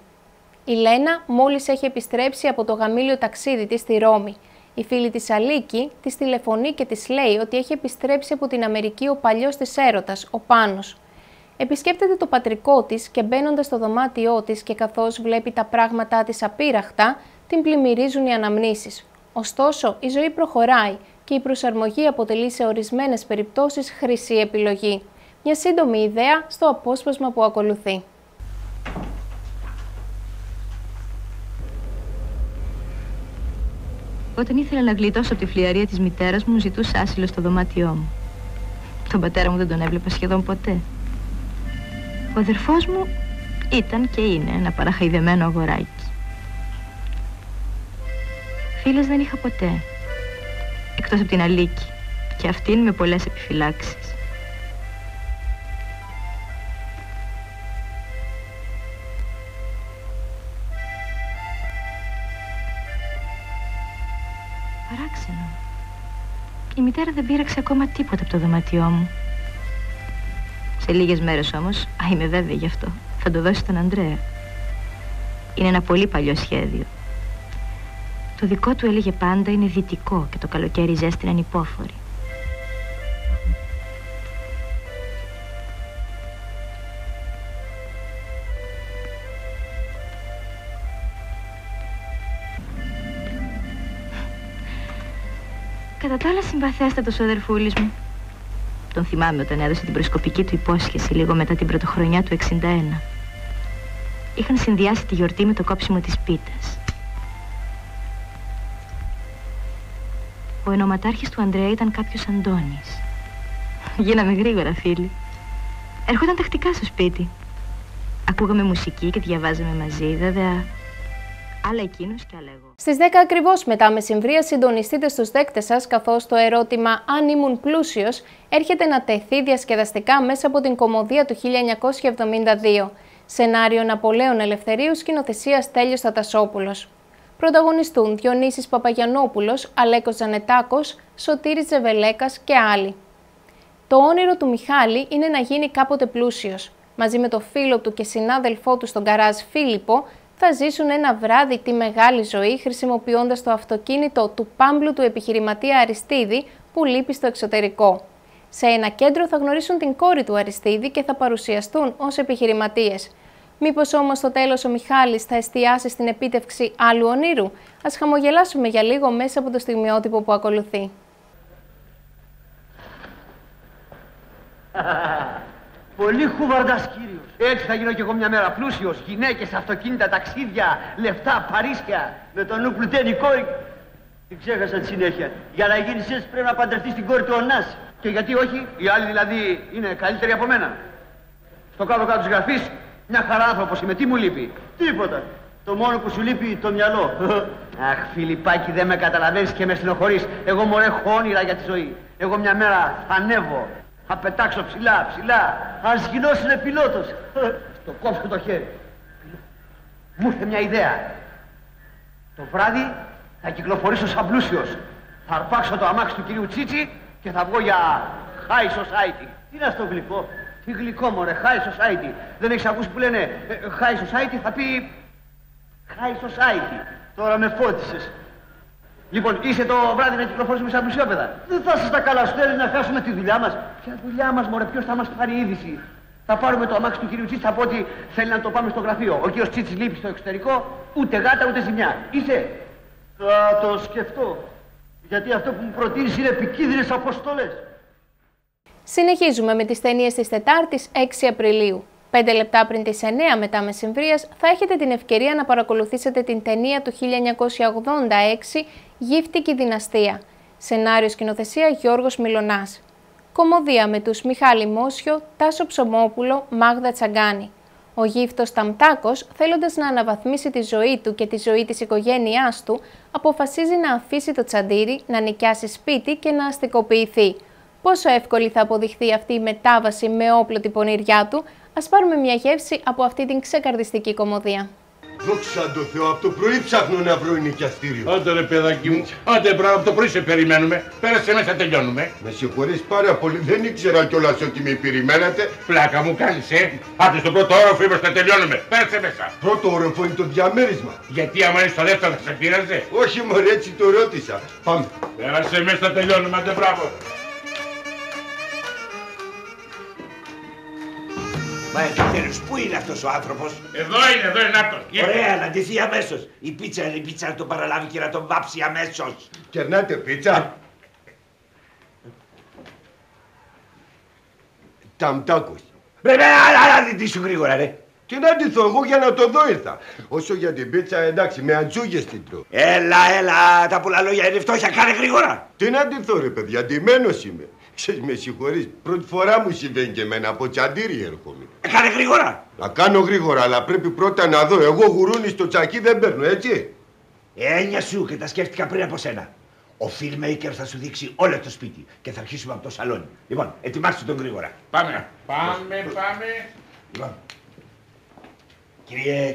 Η Λένα μόλις έχει επιστρέψει από το γαμήλιο ταξίδι της στη Ρώμη. Η φίλη της Αλίκη της τηλεφωνεί και της λέει ότι έχει επιστρέψει από την Αμερική ο παλιός της έρωτας, ο Πάνος. Επισκέπτεται το πατρικό της και μπαίνοντας στο δωμάτιό της και καθώς βλέπει τα πράγματά της απείραχτα, την πλημμυρίζουν οι αναμνήσεις. Ωστόσο, η ζωή προχωράει και η προσαρμογή αποτελεί σε ορισμένες περιπτώσεις χρυσή επιλογή. Μια σύντομη ιδέα στο απόσπασμα που ακολουθεί. Όταν ήθελα να γλιτώσω από τη φλιαρία της μητέρας μου, ζητούσα άσυλο στο δωμάτιό μου. Τον πατέρα μου δεν τον έβλεπα σχεδόν ποτέ. Ο αδερφός μου ήταν και είναι ένα παραχαϊδεμένο αγοράκι. Φίλες δεν είχα ποτέ, εκτός από την Αλίκη, και αυτήν με πολλές επιφυλάξεις. Παράξενο. Η μητέρα δεν πήραξε ακόμα τίποτα από το δωμάτιό μου. Σε λίγες μέρες όμως, είμαι βέβαιη γι' αυτό, θα το δώσει στον Ανδρέα. Είναι ένα πολύ παλιό σχέδιο. Το δικό του, έλεγε πάντα, είναι δυτικό και το καλοκαίρι η ζέστη είναι ανυπόφορη. Κατά τα άλλα, συμπαθέστατος ο αδερφούλης μου. Τον θυμάμαι όταν έδωσε την προσκοπική του υπόσχεση λίγο μετά την πρωτοχρονιά του 61. Είχαν συνδυάσει τη γιορτή με το κόψιμο της πίτας. Ο ενωματάρχης του Ανδρέα ήταν κάποιος Αντώνης. Γίναμε γρήγορα φίλοι. Ερχόταν τακτικά στο σπίτι. Ακούγαμε μουσική και διαβάζαμε μαζί, βέβαια. Άλλα εκείνος και άλλα εγώ. Στις 10 ακριβώς μετά μεσημβρία συντονιστείτε στους δέκτες σας, καθώς το ερώτημα «Αν ήμουν πλούσιος» έρχεται να τεθεί διασκεδαστικά μέσα από την κομμωδία του 1972. Σενάριο Ναπολέων Ελευθερίου, σκηνοθεσίας Στέλιος Τατασόπουλος. Πρωταγωνιστούν Διονύσης Παπαγιανόπουλος, Αλέκος Τζανετάκος, Σωτήρης Τζεβελέκας και άλλοι. Το όνειρο του Μιχάλη είναι να γίνει κάποτε πλούσιος. Μαζί με το φίλο του και συνάδελφό του στον γκαράζ Φίλιππο, θα ζήσουν ένα βράδυ τη μεγάλη ζωή χρησιμοποιώντας το αυτοκίνητο του πάμπλου του επιχειρηματία Αριστίδη που λείπει στο εξωτερικό. Σε ένα κέντρο θα γνωρίσουν την κόρη του Αριστίδη και θα παρουσιαστούν ως επιχειρηματίες. Μήπως όμως στο τέλος ο Μιχάλης θα εστιάσει στην επίτευξη άλλου ονείρου? Ας χαμογελάσουμε για λίγο μέσα από το στιγμιότυπο που ακολουθεί. Πολύ χουβαρντάς, κύριος. Έτσι θα γίνω κι εγώ μια μέρα πλούσιος. Γυναίκες, αυτοκίνητα, ταξίδια, λεφτά, Παρίσια. Με τον νου πλουτένη κόρη. Την ξέχασα τη συνέχεια. Για να γίνεις έτσι πρέπει να παντρευτείς την κόρη του Ωνάση. Και γιατί όχι, οι άλλοι δηλαδή είναι καλύτεροι από μένα. Στο κάτω-κάτω της γραφής, μια χαρά άνθρωπος είμαι, τι μου λείπει? Τίποτα. Το μόνο που σου λείπει το μυαλό. Αχ, Φιλιππάκι, δεν με καταλαβαίνεις και με συνοχωρείς. Εγώ μωρέ έχω όνειρα για τη ζωή. Εγώ μια μέρα θα ανέβω, θα πετάξω ψηλά, ψηλά. Ας γινώσουνε πιλότος. Στο κόψω το χέρι. Μου ήρθε μια ιδέα. Το βράδυ θα κυκλοφορήσω σαν πλούσιος. Θα αρπάξω το αμάξι του κυρίου Τσίτσι και θα βγω για high society. Τι να στο γλυκό, τι γλυκό μωρέ, high society. Δεν έχεις ακούσει που λένε high society? Θα πει high society. Τώρα με φώτισες. Λοιπόν, είσαι το βράδυ να κυκλοφορήσουμε σαν πλουσιόπαιδα. Δεν θα σας τα καλαστέρεις να χάσουμε τη δουλειά μας. Ποια δουλειά μας μωρέ, ποιος θα μας πάρει είδηση? Θα πάρουμε το αμάξι του κυρίου Τσίτση, θα πω ότι θέλει να το πάμε στο γραφείο. Ο κύριος Τσίτση λείπει στο εξωτερικό, ούτε γάτα ούτε ζημιά. Είσαι? Θα το σκεφτώ. Γιατί αυτό που μου προτείνεις είναι επικίνδυνες αποστολές. Συνεχίζουμε με τις ταινίες της Τετάρτης 6 Απριλίου. 5 λεπτά πριν τις 9 μετά μεσημβρίας θα έχετε την ευκαιρία να παρακολουθήσετε την ταινία του 1986 «Γύφτικη Δυναστεία». Σενάριο σκηνοθεσία Γιώργος Μιλονάς. Κομμωδία με τους Μιχάλη Μόσιο, Τάσο Ψωμόπουλο, Μάγδα Τσαγκάνη. Ο γύφτος Ταμτάκος, θέλοντας να αναβαθμίσει τη ζωή του και τη ζωή της οικογένειάς του, αποφασίζει να αφήσει το τσαντήρι, να νοικιάσει σπίτι και να αστικοποιηθεί. Πόσο εύκολη θα αποδειχθεί αυτή η μετάβαση με όπλο την πονηριά του, ας πάρουμε μια γεύση από αυτή την ξεκαρδιστική κομμωδία. Δόξα τω Θεώ, από το πρωί ψάχνω να βρω νοικιαστήριο. Άντε ρε παιδάκι μου, άντε μπράβο, από το πρωί σε περιμένουμε. Πέρασε μέσα, τελειώνουμε. Με συγχωρείς πάρα πολύ, δεν ήξερα κιόλας ότι με περιμένατε. Πλάκα μου κάνεις, Άντε στον πρώτο όροφο είμαστε, τελειώνουμε. Πέρασε μέσα. Πρώτο όροφο είναι το διαμέρισμα. Γιατί άμα είναι στο δεύτερο θα σε πείραζε? Όχι μωρέ, έτσι το ρώτησα. Πάμε. Πέρασε μέσα, τελειώνουμε, άντε μπράβο. Μα επιτέλους, πού είναι αυτός ο άνθρωπος? Εδώ είναι αυτός. Ωραία, να ντυθεί αμέσως. Η πίτσα να τον παραλάβει και να τον βάψει αμέσως. Κερνάτε πίτσα. Ταμτάκος. Ρε, ντύσου γρήγορα, ρε. Τι να ντυθώ εγώ, για να το δω ήρθα. Όσο για την πίτσα, εντάξει, με αντζούγες την τρώω. Έλα, τα πολλά λόγια είναι φτώχεια, κάνε γρήγορα. Τι να ντυθώ ρε παιδιά, ντυμένος είμαι. Ξέρεις, με συγχωρείς, πρώτη φορά μου συμβαίνει και εμένα, από τσαντήρι έρχομαι. Κάνε γρήγορα! Να κάνω γρήγορα, αλλά πρέπει πρώτα να δω. Εγώ γουρούνι στο τσακί δεν παίρνω, έτσι. Έννοια σου και τα σκέφτηκα πριν από σένα. Ο filmmaker θα σου δείξει όλο το σπίτι και θα αρχίσουμε από το σαλόνι. Λοιπόν, ετοιμάστε τον γρήγορα. Πάμε. Πάμε. Λοιπόν.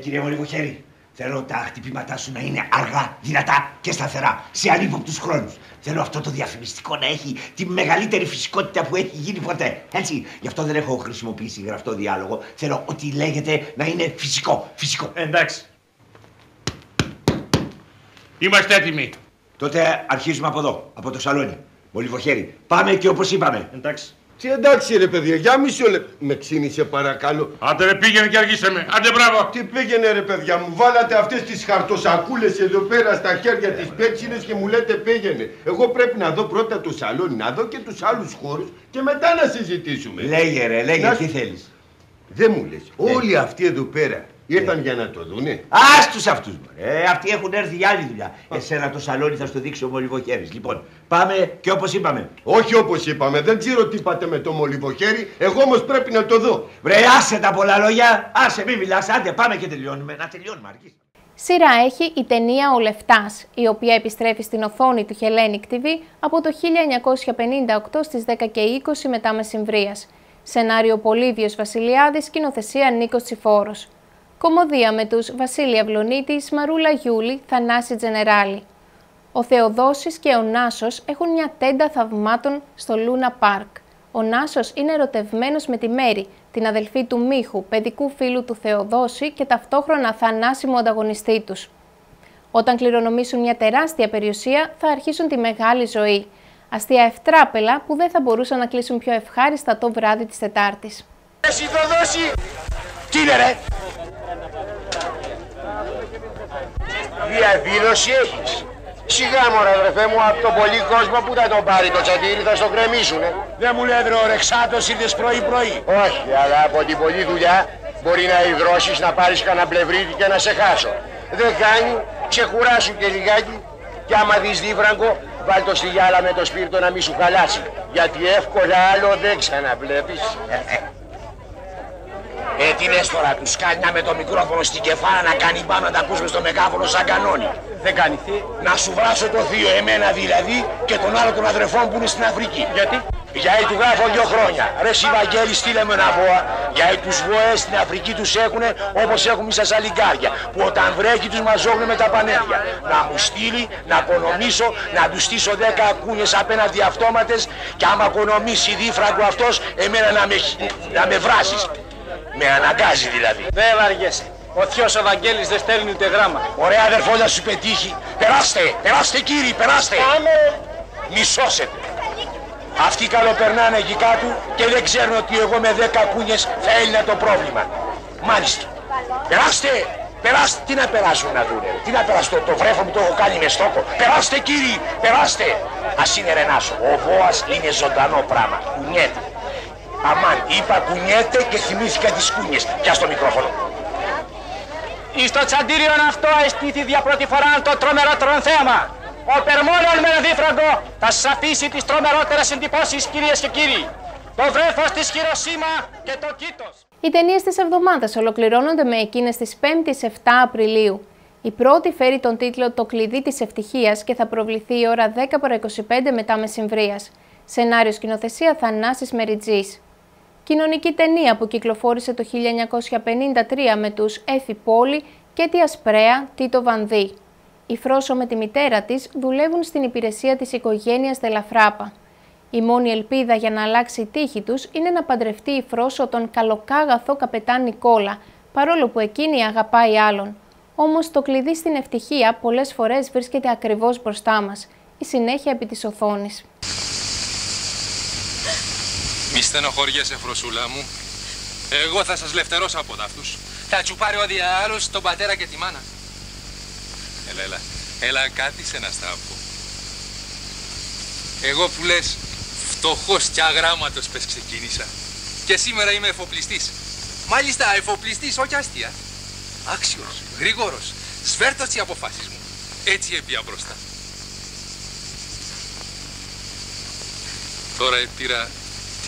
Κύριε Μολυβοχέρη, θέλω τα χτυπήματά σου να είναι αργά, δυνατά και σταθερά, σε ανύποπτους χρόνους. Θέλω αυτό το διαφημιστικό να έχει τη μεγαλύτερη φυσικότητα που έχει γίνει ποτέ. Έτσι. Γι' αυτό δεν έχω χρησιμοποιήσει γραπτό διάλογο. Θέλω ό,τι λέγεται να είναι φυσικό. Φυσικό. Εντάξει. Είμαστε έτοιμοι. Τότε αρχίζουμε από εδώ, από το σαλόνι. Μολυβοχέρη, πάμε και όπως είπαμε. Εντάξει. Τι εντάξει ρε παιδιά, για μισό λεπτό. Με ξύνησε παρακαλώ. Άντε ρε πήγαινε και αργήσε με. Άντε μπράβο. Τι πήγαινε ρε παιδιά μου, βάλατε αυτές τις χαρτοσακούλες εδώ πέρα στα χέρια τις πέτσινες και μου λέτε πήγαινε. Εγώ πρέπει να δω πρώτα το σαλόνι, να δω και τους άλλους χώρους και μετά να συζητήσουμε. Λέγε ρε, λέγε τι θέλεις. Δεν μου λες, όλοι αυτοί εδώ πέρα. Ήρθαν για να το δούνε. Άστους αυτούς μωρέ. Αυτοί έχουν έρθει για άλλη δουλειά. Εσένα το σαλόνι θα στο δείξει ο Μολυβοχέρης. Λοιπόν, πάμε και όπως είπαμε. Όχι όπως είπαμε. Δεν ξέρω τι είπατε με το Μολυβοχέρη. Εγώ όμως πρέπει να το δω. Βρε, άσε τα πολλά λόγια. Άσε, μην μιλάς. Άντε, πάμε και τελειώνουμε. Να τελειώνουμε, αργή. Σειρά έχει η ταινία «Ο Λεφτάς», η οποία επιστρέφει στην οθόνη του Hellenic TV από το 1958 στις 10 και 20 μετά μεσημβρίας. Σενάριο Πολύβιος Βασιλιάδης, σκηνοθεσία Νίκος Τσιφόρος. Κομμωδία με τους Βασίλη Αυλονίτη, Σμαρούλα Γιούλη, Θανάση Τζενεράλη. Ο Θεοδόσης και ο Νάσος έχουν μια τέντα θαυμάτων στο Λούνα Πάρκ. Ο Νάσος είναι ερωτευμένος με τη Μέρη, την αδελφή του Μίχου, παιδικού φίλου του Θεοδόση και ταυτόχρονα θανάσιμο ανταγωνιστή τους. Όταν κληρονομήσουν μια τεράστια περιουσία θα αρχίσουν τη μεγάλη ζωή. Αστεία ευτράπελα που δεν θα μπορούσαν να κλείσουν πιο ευχάριστα το βράδυ της Τετάρτης. Διαδήλωση έχεις. Σιγά μωρέ βρεφέ μου, από τον πολύ κόσμο που θα τον πάρει το τσατήρι θα στο κρεμίσουνε. Δεν μου λέει ρε ο Ρεξάτος ήρθες πρωί-πρωί. Όχι, αλλά από την πολλή δουλειά μπορεί να υδρώσεις, να πάρεις κανένα πλευρίδι και να σε χάσω. Δεν κάνει, ξεκουράσου και λιγάκι και άμα δεις δίφραγκο βάλ' το στη γυάλα με το σπίρτο να μη σου χαλάσει. Γιατί εύκολα άλλο δεν ξαναβλέπεις. Τι λες τώρα, τους κάνει να με το μικρόφωνο στην κεφάρα να κάνει πάνω να τα ακούσουμε στο μεγάφωνο σαν κανόνι. Δεν κάνει τι. Να σου βράσω το θείο, εμένα δηλαδή, και τον άλλο των αδρεφών που είναι στην Αφρική. Γιατί? Γιατί του γράφω 2 χρόνια. Ρε εσύ Βαγγέλη, στείλε με ένα βόα. Γιατί τους βοές στην Αφρική τους έχουνε όπως έχουμε στα σαλιγκάρια. Που όταν βρέχει τους μαζόγνουν με τα πανέρια. Να μου στείλει, να οικονομήσω, να του στήσω 10 ακούνιες απέναντι αυτόματες και άμα οικονομήσει δίφραγκο αυτός, εμένα να με βράσεις. Με αναγκάζει δηλαδή. Δεν βαριέσαι. Ο θείος ο Βαγγέλης δεν στέλνει ούτε γράμμα. Ωραία αδερφό να σου πετύχει. Περάστε, περάστε κύριοι, περάστε. Μη σώσετε. Αυτοί καλοπερνάνε εκεί κάτω και δεν ξέρουν ότι εγώ με 10 κούνιες θα έλυνα το πρόβλημα. Μάλιστα. Περάστε, περάστε. Τι να περάσουν να δούνε. Τι να περάσουν, το βρέφο μου το έχω κάνει με στόχο. Περάστε κύριοι, περάστε. Ας είναι ρενάσο. Ο βόας είναι ζωντανό πράγμα. Κουνιέται. Αμάν, είπα κουνιέται και θυμήθηκα τις κούνιες. Πιάσ' το μικρόφωνο. Εις το τσαντήριον αυτό αισθήθη δια πρώτη φορά το τρομερό τρονθέαμα. Ο περμόνιον με ένα δίφραγκο θα σας αφήσει τις τρομερότερες εντυπώσεις, κυρίες και κύριοι. Το βρέφος της Χειροσίμα και το Κίτος. Οι ταινίες της εβδομάδας ολοκληρώνονται με εκείνες της 5ης 7 Απριλίου. Η πρώτη φέρει τον τίτλο «Το κλειδί της ευτυχίας» και θα προβληθεί η ώρα 10:25 μετά μεσημβρίας. Σενάριο σκηνοθεσία Θανάσης Μεριτζής. Κοινωνική ταινία που κυκλοφόρησε το 1953 με τους Έφη Πόλη και τη Ασπρέα Τίτο Βανδύ. Η Φρόσο με τη μητέρα της δουλεύουν στην υπηρεσία της οικογένειας Δελαφράπα. Η μόνη ελπίδα για να αλλάξει η τύχη τους είναι να παντρευτεί η Φρόσο τον καλοκάγαθο καπετάν Νικόλα, παρόλο που εκείνη αγαπάει άλλον. Όμως το κλειδί στην ευτυχία πολλές φορές βρίσκεται ακριβώς μπροστά μας. Η συνέχεια επί της οθόνης. Μη στενοχωριέσαι, Φροσούλα μου. Εγώ θα σας λευτερώσω από αυτούς. Θα τσουπάρει ο διάολος τον πατέρα και τη μάνα. Έλα, κάτι σε να στράβω. Εγώ που λες φτωχός κι αγράμματος πες ξεκίνησα. Και σήμερα είμαι εφοπλιστής. Μάλιστα, εφοπλιστής, όχι αστεία. Άξιος, γρήγορος, σφέρτος τις αποφάσεις μου. Έτσι έπια μπροστά. Τώρα πήρα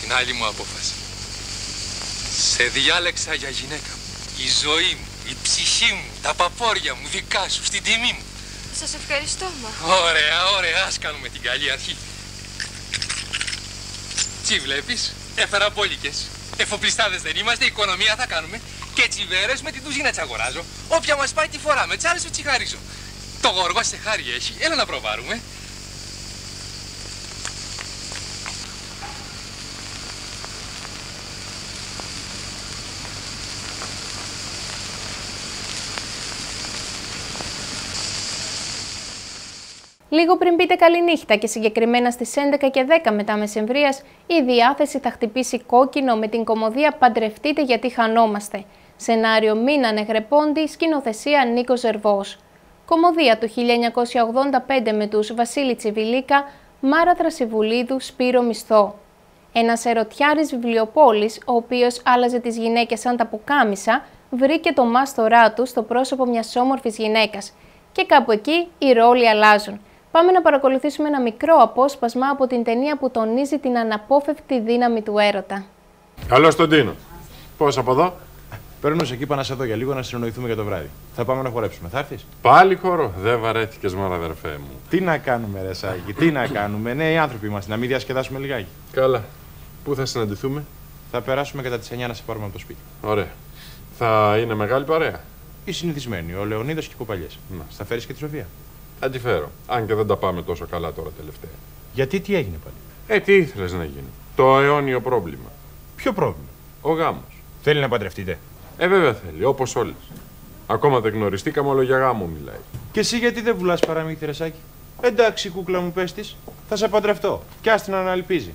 την άλλη μου απόφαση. Σε διάλεξα για γυναίκα μου. Η ζωή μου, η ψυχή μου, τα παπόρια μου, δικά σου, στην τιμή μου. Σας ευχαριστώ, μα. Ωραία, ωραία. Ας κάνουμε την καλή αρχή. Τι βλέπεις, έφερα μπόλικες. Εφοπλιστάδες δεν είμαστε, οικονομία θα κάνουμε. Και τσιβέρες με την τουζίνα τσαγοράζω. Όποια μας πάει τη φοράμε, τις άλλες σου τσιγάριζω. Το γοργό σε χάρη έχει, έλα να προβάρουμε. Λίγο πριν πείτε καληνύχτα και συγκεκριμένα στις 11 και 10 μετά μεσημβρίας, η διάθεση θα χτυπήσει κόκκινο με την κωμωδία «Παντρευτείτε γιατί χανόμαστε». Σενάριο «Μην ανεγρεπώντη», σκηνοθεσία Νίκος Ζερβός. Κωμωδία του 1985 με τους Βασίλη Τσιβιλίκα, Μάρα Θρασιβουλίδου, Σπύρο Μισθό. Ένας ερωτιάρης βιβλιοπόλης, ο οποίος άλλαζε τις γυναίκες σαν τα πουκάμισα, βρήκε το μάστορά του στο πρόσωπο μιας όμορφης γυναίκας. Και κάπου εκεί οι ρόλοι αλλάζουν. Πάμε να παρακολουθήσουμε ένα μικρό απόσπασμα από την ταινία που τονίζει την αναπόφευκτη δύναμη του έρωτα. Καλώς τον Ντίνο. Πώς από εδώ? Παίρνω σε εκεί, πάνω σε εδώ για λίγο να συνοηθούμε για το βράδυ. Θα πάμε να χορέψουμε. Θα έρθεις? Πάλι χορό. Δεν βαρέθηκες μόνο, αδερφέ μου? Τι να κάνουμε, ρε Σάκη, τι να κάνουμε. Ναι, οι άνθρωποι είμαστε. Να μην διασκεδάσουμε λιγάκι? Καλά. Πού θα συναντηθούμε? Θα περάσουμε κατά τις 9 να σε πάρουμε από το σπίτι. Ωραία. Θα είναι μεγάλη παρέα? Οι συνηθισμένοι, ο Λεωνίδας και οι κουπαλιές. Θα φέρεις και τη Σοφία? Θα τη φέρω. Αν και δεν τα πάμε τόσο καλά τώρα τελευταία. Γιατί, τι έγινε πάλι? Τι ήθελες να γίνει? Το αιώνιο πρόβλημα. Ποιο πρόβλημα? Ο γάμος. Θέλει να παντρευτείτε? Βέβαια θέλει, όπως όλες. Ακόμα δεν γνωριστήκαμε, όλο για γάμο μιλάει. Και εσύ γιατί δεν βουλάς παραμύθι, Ρεσάκη? Εντάξει, κούκλα μου, πες της, θα σε παντρευτώ. Κι ας την αναλυπίζει.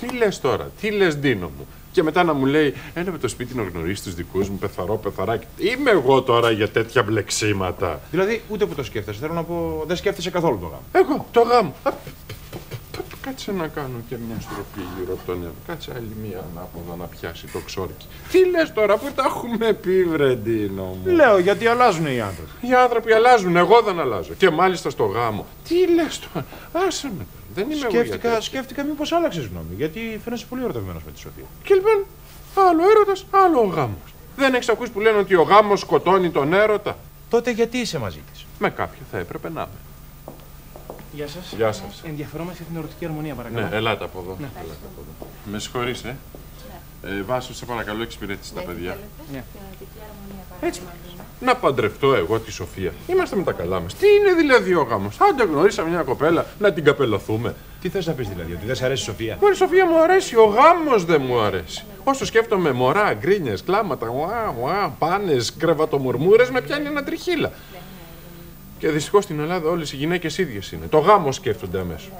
Τι λες τώρα, τι λες, Ντίνο μου? Και μετά να μου λέει, έλα με το σπίτι να γνωρίσει τους δικούς μου, πεθαρό, πεθαράκι. Είμαι εγώ τώρα για τέτοια μπλεξίματα. Δηλαδή, ούτε που το σκέφτεσαι. Θέλω να πω, δεν σκέφτεσαι καθόλου το γάμο. Εγώ, το γάμο. Κάτσε να κάνω και μια στροφή γύρω από τον νερό. Κάτσε άλλη μία ανάποδα να πιάσει το ξόρκι. Τι λες τώρα, που τα έχουμε πει, Βρεντίνο μου? Λέω, γιατί αλλάζουν οι άνθρωποι. Οι άνθρωποι αλλάζουν, εγώ δεν αλλάζω. Και μάλιστα στο γάμο. Τι λες τώρα, άσε με. Δεν είμαι σκέφτηκα μήπως άλλαξες γνώμη, γιατί φαίνεσαι πολύ ερωτευμένος με τη Σοφία. Και λοιπόν, άλλο έρωτας, άλλο ο γάμος. Δεν έχεις ακούσει που λένε ότι ο γάμος σκοτώνει τον έρωτα? Τότε γιατί είσαι μαζί της? Με κάποιον θα έπρεπε να είμαι. Γεια σας. Γεια σας. Ενδιαφερόμαστε για την ερωτική αρμονία, παρακαλώ. Ναι, ελάτε από εδώ. Ναι. Ελάτε από εδώ. Με συγχωρείς, ναι. Βάσο, σε παρακαλώ, εξυπηρέτησε τα παιδιά. Ναι. Έτσι. Να παντρευτώ εγώ τη Σοφία. Είμαστε με τα καλά μας. Τι είναι δηλαδή ο γάμος? Αν δεν γνωρίσαμε μια κοπέλα, να την καπελωθούμε. Τι θες να πεις δηλαδή, ότι δεν σ' αρέσει η Σοφία? Μωρή, η Σοφία μου αρέσει, ο γάμος δεν μου αρέσει. Όσο σκέφτομαι μωρά, γκρίνιες, κλάματα, πάνες, κρεβατομουρμούρες, με πιάνει ένα τριχύλα. Και δυστυχώς στην Ελλάδα όλες οι γυναίκες ίδιες είναι. Το γάμο σκέφτονται αμέσως.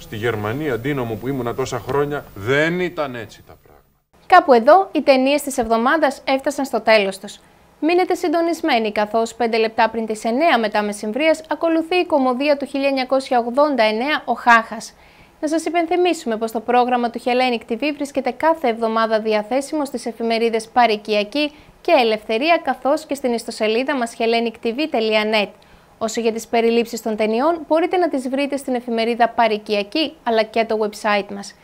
Στη Γερμανία, Ντίνο μου, που ήμουνα τόσα χρόνια, δεν ήταν έτσι τα πράγματα. Κάπου εδώ οι ταινίες της εβδομάδας έφτασαν στο τέλος τους. Μείνετε συντονισμένοι, καθώς 5 λεπτά πριν τις 9 μετά μεσημβρίας ακολουθεί η κωμωδία του 1989 «Ο Χάχας». Να σας υπενθυμίσουμε πως το πρόγραμμα του Hellenic TV βρίσκεται κάθε εβδομάδα διαθέσιμο στις εφημερίδες Παροικιακή και Ελευθερία, καθώς και στην ιστοσελίδα μας hellenictv.net. Όσο για τις περιλήψεις των ταινιών, μπορείτε να τις βρείτε στην εφημερίδα Παροικιακή, αλλά και το website μας.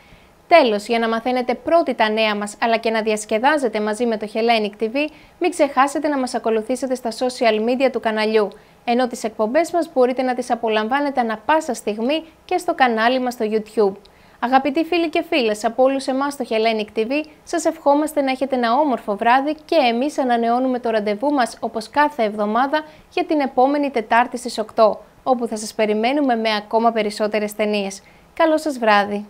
Τέλος, για να μαθαίνετε πρώτοι τα νέα μας, αλλά και να διασκεδάζετε μαζί με το Hellenic TV, μην ξεχάσετε να μας ακολουθήσετε στα social media του καναλιού, ενώ τις εκπομπές μας μπορείτε να τις απολαμβάνετε ανα πάσα στιγμή και στο κανάλι μας στο YouTube. Αγαπητοί φίλοι και φίλες, από όλους εμάς στο Hellenic TV, σας ευχόμαστε να έχετε ένα όμορφο βράδυ και εμείς ανανεώνουμε το ραντεβού μας όπως κάθε εβδομάδα για την επόμενη Τετάρτη στις 8, όπου θα σας περιμένουμε με ακόμα περισσότερες ταινίες. Καλό σας βράδυ!